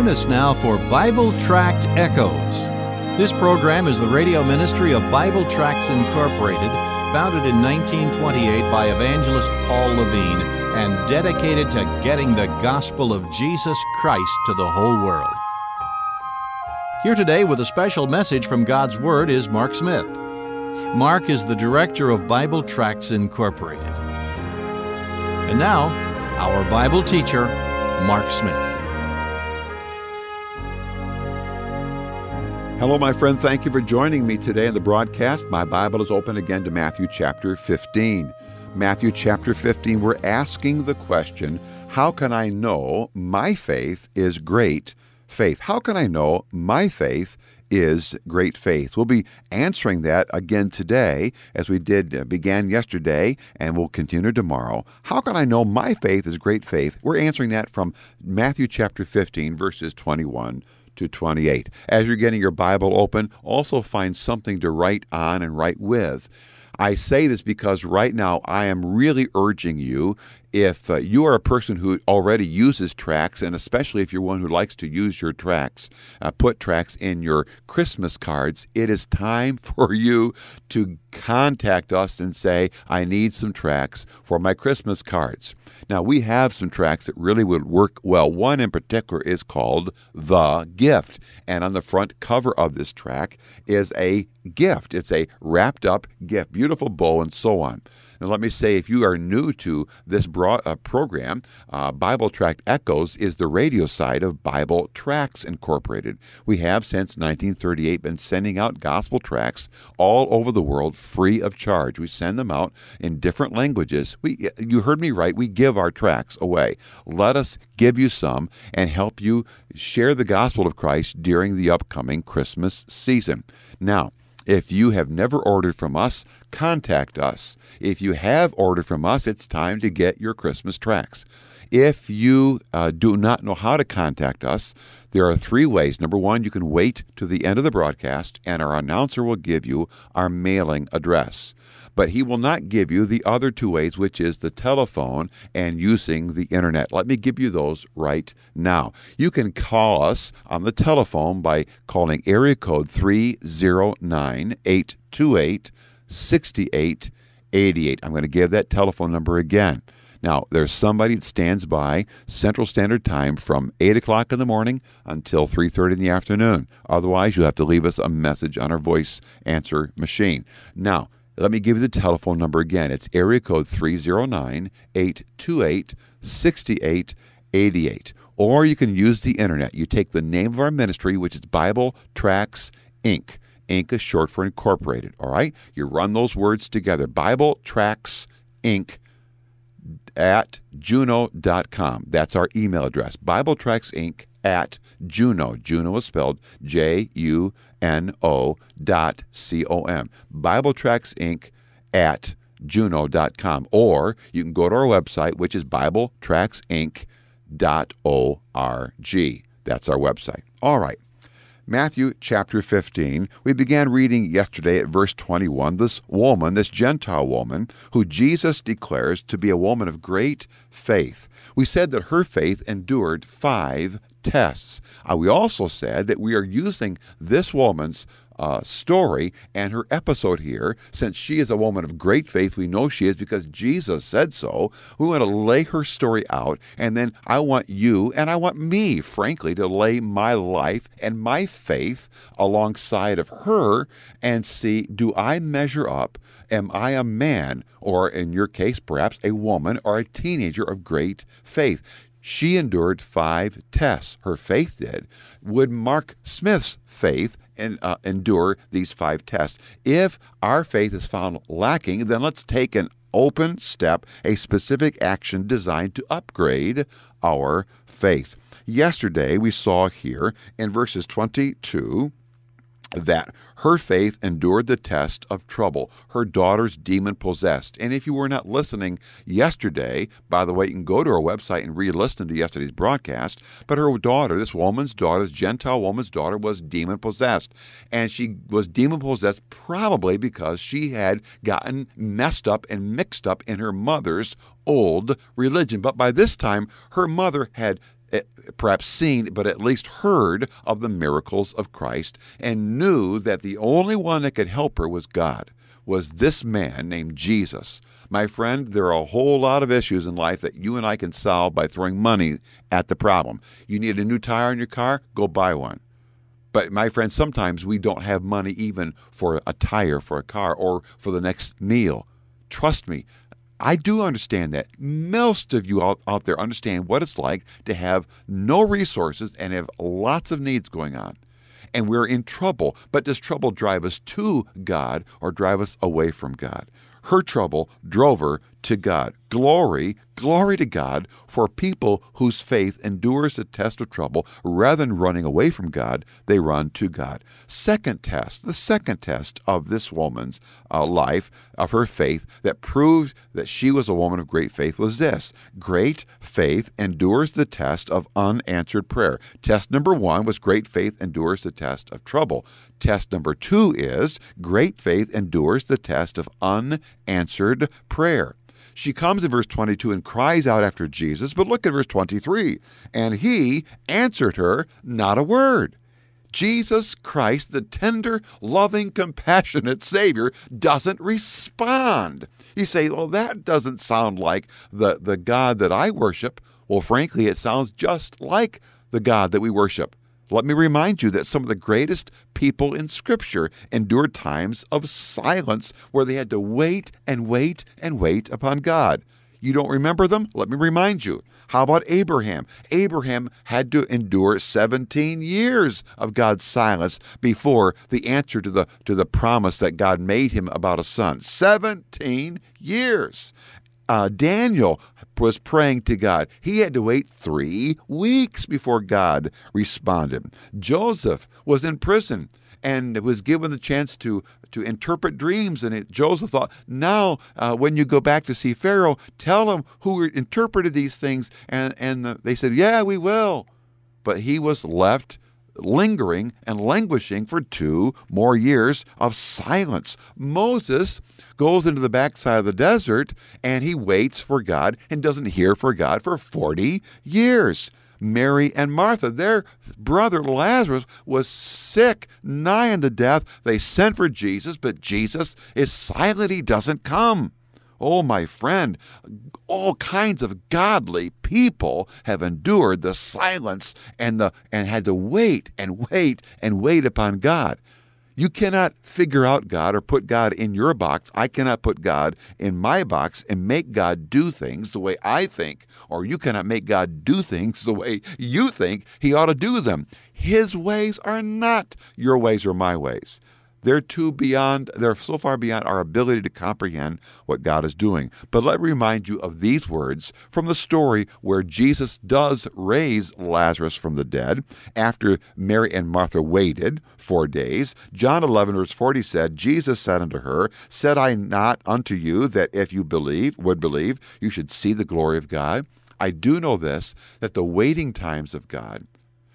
Join us now for Bible Tract Echoes. This program is the radio ministry of Bible Tracts Incorporated, founded in 1928 by evangelist Paul Levine and dedicated to getting the gospel of Jesus Christ to the whole world. Here today with a special message from God's Word is Mark Smith. Mark is the director of Bible Tracts Incorporated. And now, our Bible teacher, Mark Smith. Hello, my friend. Thank you for joining me today in the broadcast. My Bible is open again to Matthew chapter 15. Matthew chapter 15, we're asking the question, how can I know my faith is great faith? How can I know my faith is great faith? We'll be answering that again today, as we began yesterday, and we'll continue tomorrow. How can I know my faith is great faith? We're answering that from Matthew chapter 15, verses 21 to 28. As you're getting your Bible open, also find something to write on and write with. I say this because right now I am really urging you, if you are a person who already uses tracts, and especially if you're one who likes to use your tracts, put tracts in your Christmas cards, it is time for you to contact us and say, I need some tracts for my Christmas cards. Now, we have some tracts that really would work well. One in particular is called The Gift, and on the front cover of this tract is a gift. It's a wrapped-up gift, beautiful bow and so on. Now, let me say, if you are new to this program, Bible Tract Echoes is the radio side of Bible Tracts Incorporated. We have, since 1938, been sending out gospel tracts all over the world free of charge. We send them out in different languages. You heard me right. We give our tracts away. Let us give you some and help you share the gospel of Christ during the upcoming Christmas season. Now, if you have never ordered from us, contact us. If you have ordered from us, it's time to get your Christmas tracts. If you do not know how to contact us, there are three ways. Number one, you can wait to the end of the broadcast, and our announcer will give you our mailing address. But he will not give you the other two ways, which is the telephone and using the internet. Let me give you those right now. You can call us on the telephone by calling area code 309-828-6888. I'm going to give that telephone number again. Now, there's somebody that stands by Central Standard Time from 8 o'clock in the morning until 3:30 in the afternoon. Otherwise, you'll have to leave us a message on our voice answer machine. Now, let me give you the telephone number again. It's area code 309-828-6888. Or you can use the internet. You take the name of our ministry, which is Bible Tracts Inc. Inc is short for Incorporated, all right? You run those words together. Bible Tracts Inc. at Juno.com. That's our email address. Bible Tracts Inc. at Juno. Juno is spelled JUNO.com. Bible Tracts Inc. at Juno.com. Or you can go to our website, which is BibleTractsInc.org. That's our website. All right. Matthew chapter 15, we began reading yesterday at verse 21, this woman, this Gentile woman, who Jesus declares to be a woman of great faith. We said that her faith endured 5 tests. We also said that we are using this woman's story and her episode here. Since she is a woman of great faith, we know she is because Jesus said so. We want to lay her story out, and then I want you and I want me, frankly, to lay my life and my faith alongside of her and see, do I measure up? Am I a man, or in your case, perhaps a woman or a teenager of great faith? She endured 5 tests. Her faith did. Would Mark Smith's faith endure these 5 tests? If our faith is found lacking, then let's take an open step, a specific action designed to upgrade our faith. Yesterday, we saw here in verses 22 that her faith endured the test of trouble. Her daughter's demon-possessed. And if you were not listening yesterday, by the way, you can go to our website and re-listen to yesterday's broadcast, but her daughter, this woman's daughter, this Gentile woman's daughter, was demon-possessed. And she was demon-possessed probably because she had gotten messed up and mixed up in her mother's old religion. But by this time, her mother had perhaps seen, but at least heard of the miracles of Christ and knew that the only one that could help her was God, was this man named Jesus. My friend, there are a whole lot of issues in life that you and I can solve by throwing money at the problem. You need a new tire on your car? Go buy one. But my friend, sometimes we don't have money even for a tire for a car or for the next meal. Trust me, I do understand that. Most of you out there understand what it's like to have no resources and have lots of needs going on. And we're in trouble. But does trouble drive us to God or drive us away from God? Her trouble drove her to God. Glory, glory to God for people whose faith endures the test of trouble. Rather than running away from God, they run to God. The second test of this woman's life, of her faith, that proved that she was a woman of great faith was this. Great faith endures the test of unanswered prayer. Test number one was great faith endures the test of trouble. Test number two is great faith endures the test of unanswered prayer. She comes in verse 22 and cries out after Jesus, but look at verse 23. And he answered her not a word. Jesus Christ, the tender, loving, compassionate Savior, doesn't respond. You say, well, that doesn't sound like the God that I worship. Well, frankly, it sounds just like the God that we worship. Let me remind you that some of the greatest people in Scripture endured times of silence where they had to wait and wait and wait upon God. You don't remember them? Let me remind you. How about Abraham? Abraham had to endure 17 years of God's silence before the answer to the promise that God made him about a son. 17 years. Daniel was praying to God. He had to wait 3 weeks before God responded. Joseph was in prison and was given the chance to interpret dreams. And Joseph thought, now when you go back to see Pharaoh, tell him who interpreted these things. And they said, yeah, we will. But he was left lingering and languishing for 2 more years of silence. Moses goes into the backside of the desert and he waits for God and doesn't hear from God for 40 years. Mary and Martha, their brother Lazarus was sick, nigh unto death. They sent for Jesus, but Jesus is silent. He doesn't come. Oh, my friend, all kinds of godly people have endured the silence and had to wait and wait and wait upon God. You cannot figure out God or put God in your box. I cannot put God in my box and make God do things the way I think, or you cannot make God do things the way you think he ought to do them. His ways are not your ways or my ways. They're so far beyond our ability to comprehend what God is doing. But let me remind you of these words from the story where Jesus does raise Lazarus from the dead after Mary and Martha waited 4 days. John 11, verse 40 said, Jesus said unto her, said I not unto you that if you would believe, you should see the glory of God? I do know this, that the waiting times of God,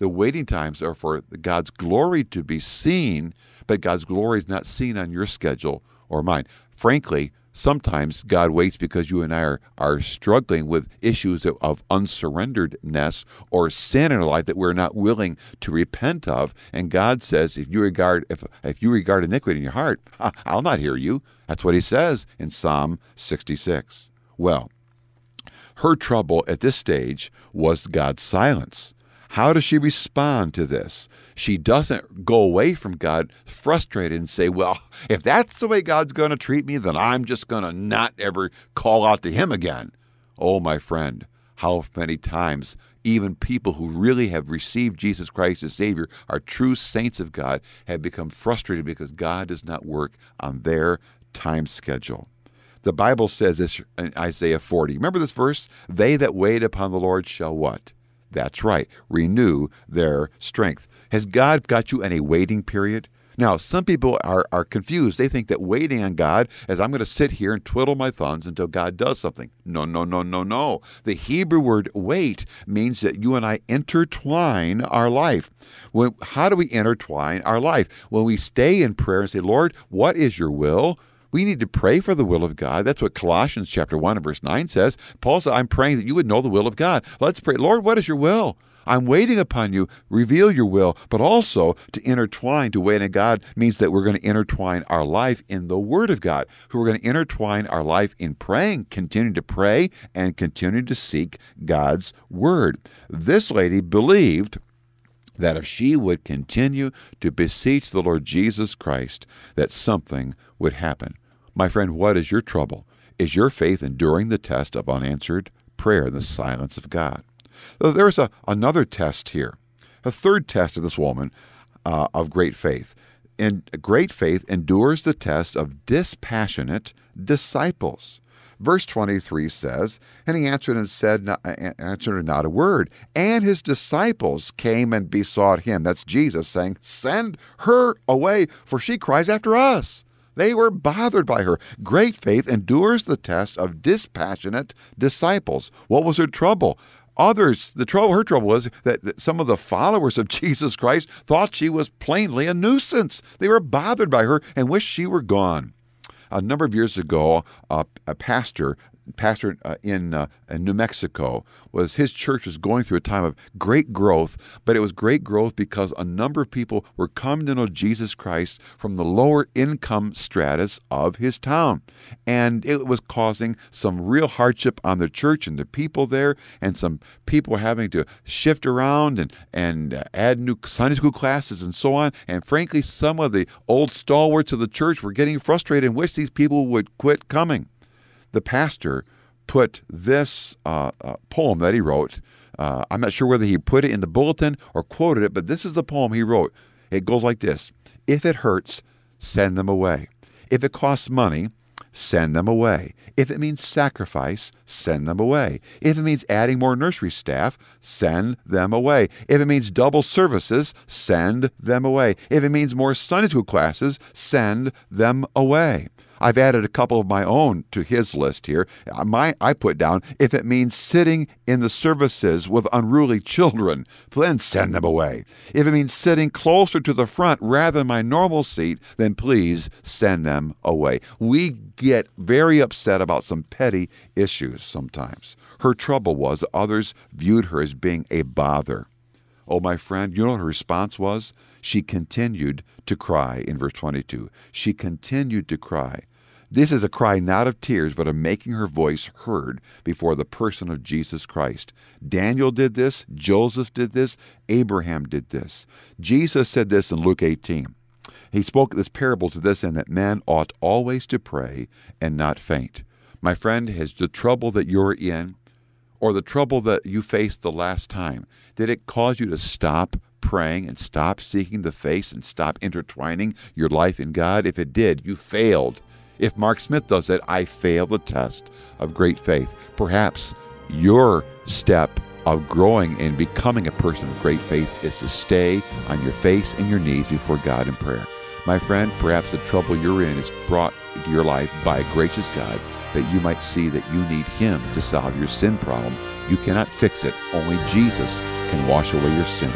the waiting times are for God's glory to be seen, but God's glory is not seen on your schedule or mine. Frankly, sometimes God waits because you and I are struggling with issues of unsurrenderedness or sin in our life that we're not willing to repent of. And God says, if you regard iniquity in your heart, I'll not hear you. That's what he says in Psalm 66. Well, her trouble at this stage was God's silence. How does she respond to this? She doesn't go away from God frustrated and say, well, if that's the way God's going to treat me, then I'm just going to not ever call out to him again. Oh, my friend, how many times even people who really have received Jesus Christ as Savior, are true saints of God, have become frustrated because God does not work on their time schedule. The Bible says this in Isaiah 40. Remember this verse? They that wait upon the Lord shall what? That's right. Renew their strength. Has God got you in a waiting period? Now, some people are confused. They think that waiting on God is I'm going to sit here and twiddle my thumbs until God does something. No, no, no, no, no. The Hebrew word wait means that you and I intertwine our life. How do we intertwine our life? When we stay in prayer and say, Lord, what is your will? We need to pray for the will of God. That's what Colossians chapter 1 and verse 9 says. Paul said, I'm praying that you would know the will of God. Let's pray. Lord, what is your will? I'm waiting upon you. Reveal your will. But also to intertwine, to wait in God means that we're going to intertwine our life in the Word of God. We're going to intertwine our life in praying, continue to pray, and continue to seek God's Word. This lady believed that if she would continue to beseech the Lord Jesus Christ, that something would happen. My friend, what is your trouble? Is your faith enduring the test of unanswered prayer in the silence of God? There's another test here, a third test of this woman of great faith. And great faith endures the test of dispassionate disciples. Verse 23 says, and he answered and said, not a word. And his disciples came and besought him. That's Jesus saying, send her away, for she cries after us. They were bothered by her. Great faith endures the test of dispassionate disciples. What was her trouble? Her trouble was that some of the followers of Jesus Christ thought she was plainly a nuisance. They were bothered by her and wished she were gone. A number of years ago, a pastor in New Mexico, his church was going through a time of great growth, but it was great growth because a number of people were coming to know Jesus Christ from the lower income stratus of his town. And it was causing some real hardship on the church and the people there, and some people having to shift around and add new Sunday school classes and so on. And frankly, some of the old stalwarts of the church were getting frustrated and wished these people would quit coming. The pastor put this poem that he wrote. I'm not sure whether he put it in the bulletin or quoted it, but this is the poem he wrote. It goes like this. If it hurts, send them away. If it costs money, send them away. If it means sacrifice, send them away. If it means adding more nursery staff, send them away. If it means double services, send them away. If it means more Sunday school classes, send them away. I've added a couple of my own to his list here. I put down, if it means sitting in the services with unruly children, then send them away. If it means sitting closer to the front rather than my normal seat, then please send them away. We get very upset about some petty issues sometimes. Her trouble was others viewed her as being a bother. Oh, my friend, you know what her response was? She continued to cry in verse 22. She continued to cry. This is a cry not of tears, but of making her voice heard before the person of Jesus Christ. Daniel did this. Joseph did this. Abraham did this. Jesus said this in Luke 18. He spoke this parable to this end, that man ought always to pray and not faint. My friend, has the trouble that you're in, or the trouble that you faced the last time, did it cause you to stop praying and stop seeking the face and stop intertwining your life in God? If it did, you failed. If Mark Smith does that, I fail the test of great faith. Perhaps your step of growing and becoming a person of great faith is to stay on your face and your knees before God in prayer. My friend, perhaps the trouble you're in is brought into your life by a gracious God, that you might see that you need Him to solve your sin problem. You cannot fix it. Only Jesus can wash away your sin.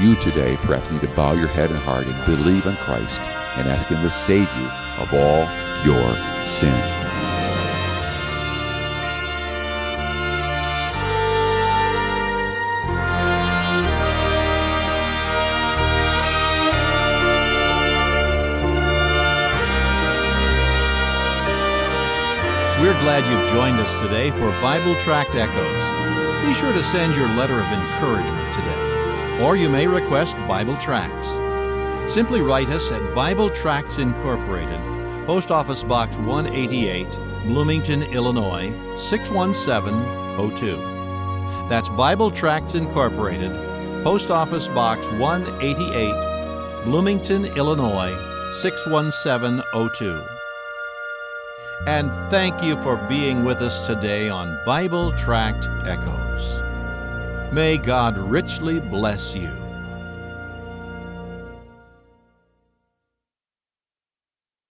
You today perhaps need to bow your head and heart and believe in Christ and ask Him to save you of all your sin. We're glad you've joined us today for Bible Tract Echoes. Be sure to send your letter of encouragement today, or you may request Bible Tracts. Simply write us at Bible Tracts Incorporated, Post Office Box 188, Bloomington, Illinois, 61702. That's Bible Tracts Incorporated, Post Office Box 188, Bloomington, Illinois, 61702. And thank you for being with us today on Bible Tract Echoes. May God richly bless you.